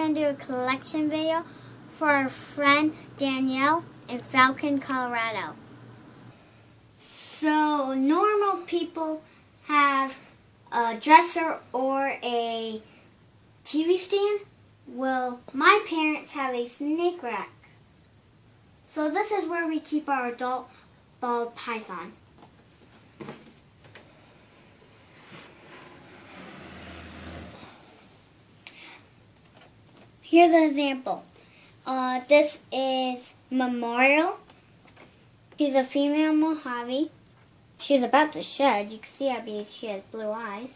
going to do a collection video for our friend Danielle in Falcon, Colorado. So normal people have a dresser or a TV stand. Well, my parents have a snake rack. So this is where we keep our adult bald python. Here's an example. This is Memorial. She's a female Mojave. She's about to shed. You can see I mean, she has blue eyes.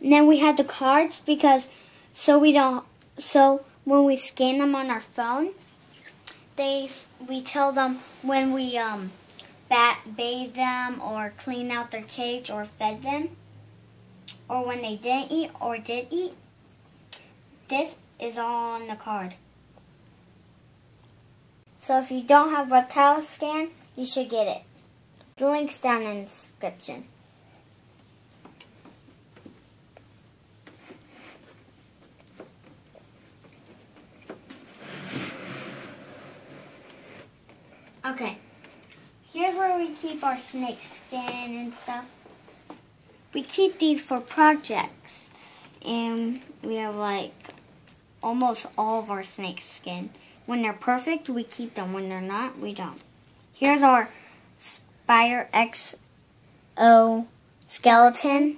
And then we have the cards because so when we scan them on our phone, we tell them when we bathe them or clean out their cage or fed them, or when they didn't eat or did eat. This is all on the card. So if you don't have Reptile Scan, you should get it. The link's down in the description. Okay, here's where we keep our snake skin and stuff. We keep these for projects, and we have like almost all of our snake skin. When they're perfect, we keep them. When they're not, we don't. Here's our Spider XO skeleton.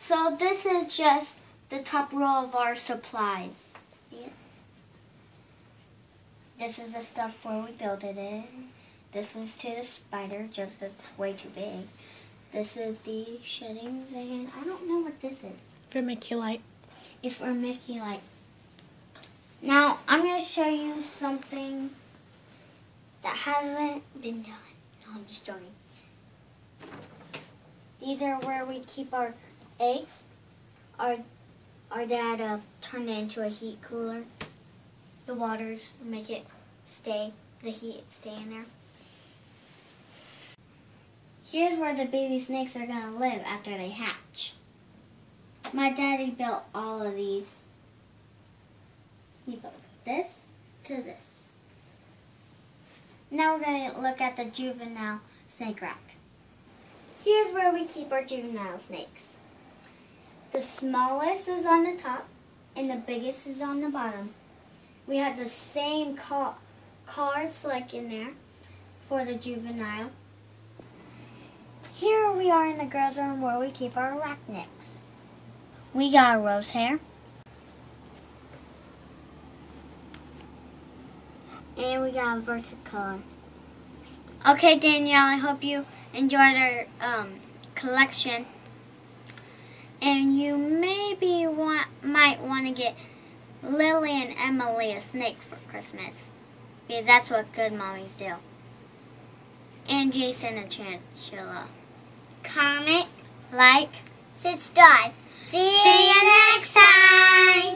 So this is just the top row of our supplies. See it? This is the stuff where we built it in. This is to the spider, just it's way too big. This is the sheddings, and I don't know what this is. Vermiculite. It's vermiculite. Now, I'm going to show you something that hasn't been done. No, I'm just joking. These are where we keep our eggs. Our dad turned it into a heat cooler. The waters make it stay, the heat stay in there. Here's where the baby snakes are gonna live after they hatch. My daddy built all of these. He built this to this. Now we're gonna look at the juvenile snake rack. Here's where we keep our juvenile snakes. The smallest is on the top and the biggest is on the bottom. We had the same cards like in there for the juvenile. Here we are in the girls' room where we keep our arachnids. We got rose hair. And we got versicolor. Okay, Danielle, I hope you enjoyed our collection. And you maybe might want to get Lily and Emily a snake for Christmas, because that's what good mommies do. And Jason a chinchilla. Comment, like, subscribe. See you next time!